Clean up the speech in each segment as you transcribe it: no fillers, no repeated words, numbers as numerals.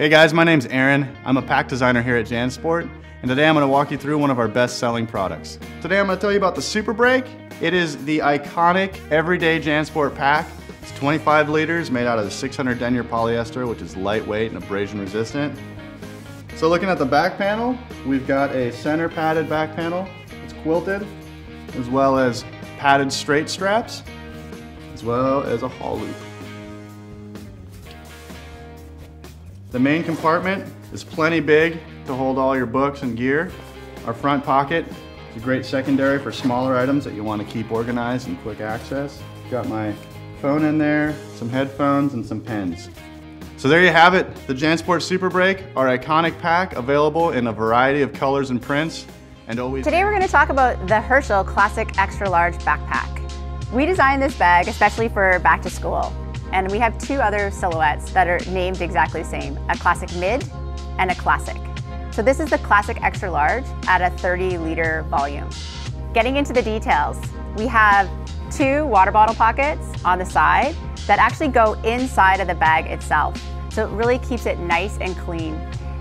Hey guys, my name's Aaron. I'm a pack designer here at JanSport, and today I'm going to walk you through one of our best-selling products. Today I'm going to tell you about the Super Break. It is the iconic everyday JanSport pack. It's 25 liters made out of 600 denier polyester, which is lightweight and abrasion resistant. So looking at the back panel, we've got a center padded back panel. It's quilted, as well as padded straight straps, as well as a haul loop. The main compartment is plenty big to hold all your books and gear. Our front pocket is a great secondary for smaller items that you want to keep organized and quick access. Got my phone in there, some headphones, and some pens. So there you have it, the JanSport Super Break, our iconic pack available in a variety of colors and prints. Today we're going to talk about the Herschel Classic Extra Large Backpack. We designed this bag especially for back to school, and we have two other silhouettes that are named exactly the same, a Classic Mid and a Classic. So this is the Classic Extra Large at a 30-liter volume. Getting into the details, we have two water bottle pockets on the side that actually go inside of the bag itself. So it really keeps it nice and clean.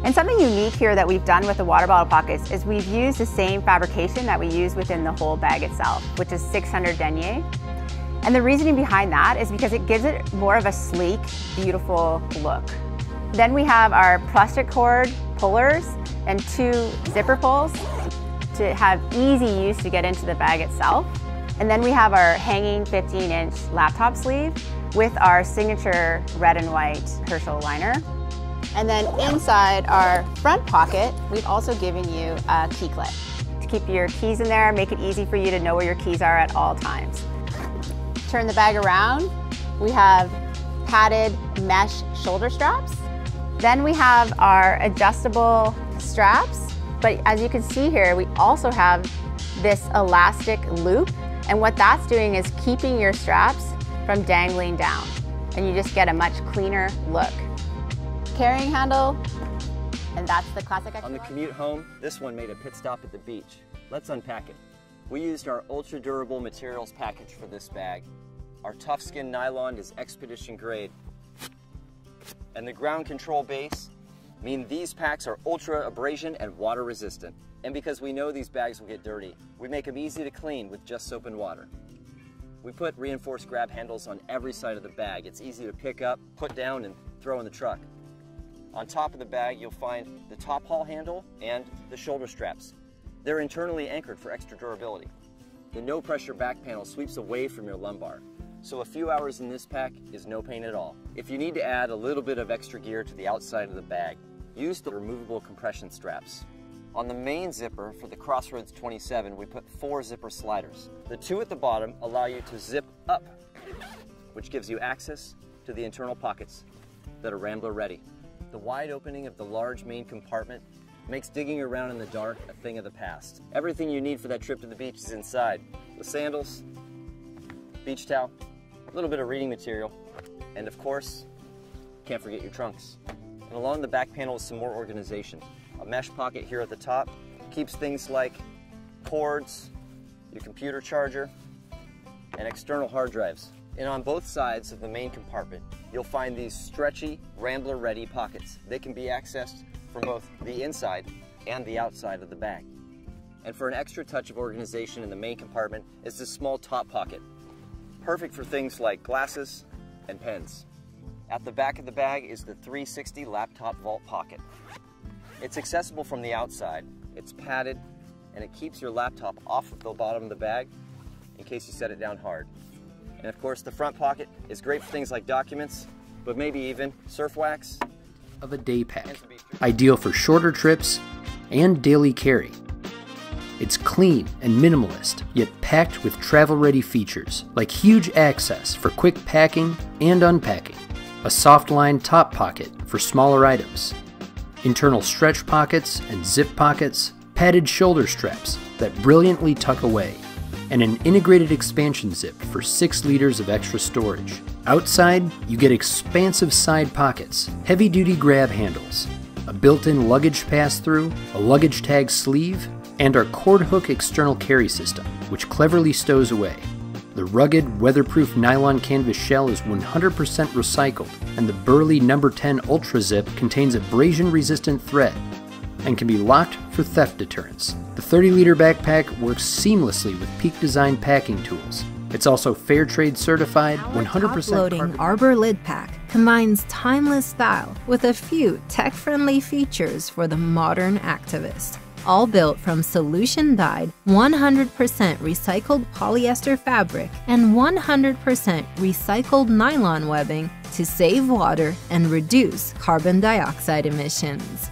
And something unique here that we've done with the water bottle pockets is we've used the same fabrication that we use within the whole bag itself, which is 600 denier. And the reasoning behind that is because it gives it more of a sleek, beautiful look. Then we have our plastic cord pullers and two zipper pulls to have easy use to get into the bag itself. And then we have our hanging 15-inch laptop sleeve with our signature red and white Herschel liner. And then inside our front pocket, we've also given you a key clip to keep your keys in there, make it easy for you to know where your keys are at all times. Turn the bag around. We have padded mesh shoulder straps. Then we have our adjustable straps. But as you can see here, we also have this elastic loop. And what that's doing is keeping your straps from dangling down. And you just get a much cleaner look. Carrying handle, and that's the Classic Extra Large. On the commute home, this one made a pit stop at the beach. Let's unpack it. We used our ultra durable materials package for this bag. Our tough skin nylon is expedition grade. And the ground control base mean these packs are ultra abrasion and water resistant. And because we know these bags will get dirty, we make them easy to clean with just soap and water. We put reinforced grab handles on every side of the bag. It's easy to pick up, put down, and throw in the truck. On top of the bag, you'll find the top haul handle and the shoulder straps. They're internally anchored for extra durability. The no-pressure back panel sweeps away from your lumbar, so a few hours in this pack is no pain at all. If you need to add a little bit of extra gear to the outside of the bag, use the removable compression straps. On the main zipper for the Crossroads 27, we put four zipper sliders. The two at the bottom allow you to zip up, which gives you access to the internal pockets that are Rambler ready. The wide opening of the large main compartment makes digging around in the dark a thing of the past. Everything you need for that trip to the beach is inside, with sandals, beach towel, a little bit of reading material, and of course, can't forget your trunks. And along the back panel is some more organization. A mesh pocket here at the top keeps things like cords, your computer charger, and external hard drives. And on both sides of the main compartment, you'll find these stretchy, Rambler-ready pockets. They can be accessed from both the inside and the outside of the bag. And for an extra touch of organization in the main compartment is this small top pocket, perfect for things like glasses and pens. At the back of the bag is the 360 laptop vault pocket. It's accessible from the outside, it's padded, and it keeps your laptop off of the bottom of the bag in case you set it down hard. And of course, the front pocket is great for things like documents, but maybe even surf wax. Of a day pack, ideal for shorter trips and daily carry. It's clean and minimalist, yet packed with travel-ready features, like huge access for quick packing and unpacking, a soft-lined top pocket for smaller items, internal stretch pockets and zip pockets, padded shoulder straps that brilliantly tuck away, and an integrated expansion zip for 6 liters of extra storage. Outside, you get expansive side pockets, heavy-duty grab handles, a built-in luggage pass-through, a luggage tag sleeve, and our cord hook external carry system, which cleverly stows away. The rugged, weatherproof nylon canvas shell is 100% recycled, and the Burley No. 10 Ultra Zip contains abrasion-resistant thread and can be locked for theft deterrence. The 30-liter backpack works seamlessly with Peak Design packing tools. It's also fair trade certified, 100% loading Arbor Lid Pack combines timeless style with a few tech-friendly features for the modern activist. All built from solution-dyed, 100% recycled polyester fabric and 100% recycled nylon webbing to save water and reduce carbon dioxide emissions.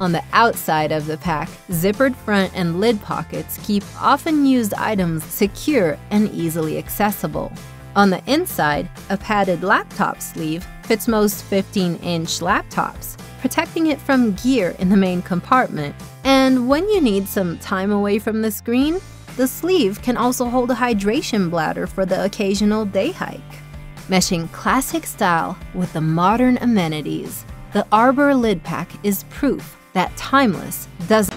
On the outside of the pack, zippered front and lid pockets keep often used items secure and easily accessible. On the inside, a padded laptop sleeve fits most 15-inch laptops, protecting it from gear in the main compartment. And when you need some time away from the screen, the sleeve can also hold a hydration bladder for the occasional day hike. Meshing classic style with the modern amenities, the Arbor Lid Pack is proof that timeless doesn't